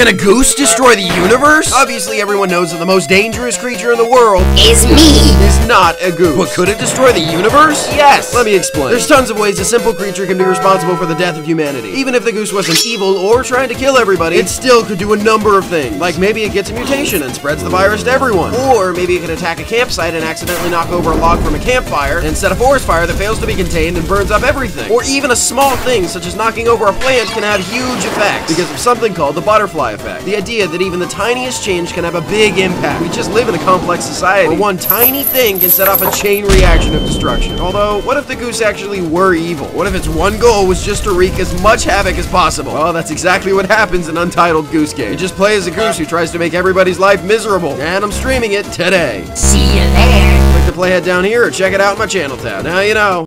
Can a goose destroy the universe? Obviously, everyone knows that the most dangerous creature in the world is me. Is not a goose. But could it destroy the universe? Yes. Let me explain. There's tons of ways a simple creature can be responsible for the death of humanity. Even if the goose wasn't evil or trying to kill everybody, it still could do a number of things. Like maybe it gets a mutation and spreads the virus to everyone. Or maybe it could attack a campsite and accidentally knock over a log from a campfire and set a forest fire that fails to be contained and burns up everything. Or even a small thing such as knocking over a plant can have huge effects because of something called the butterfly effect. The idea that even the tiniest change can have a big impact. We just live in a complex society where one tiny thing can set off a chain reaction of destruction. Although, what if the goose actually were evil? What if its one goal was just to wreak as much havoc as possible? Well, that's exactly what happens in Untitled Goose Game. You just play as a goose who tries to make everybody's life miserable. And I'm streaming it today. See you there. Click the playhead down here or check it out in my channel tab. Now you know.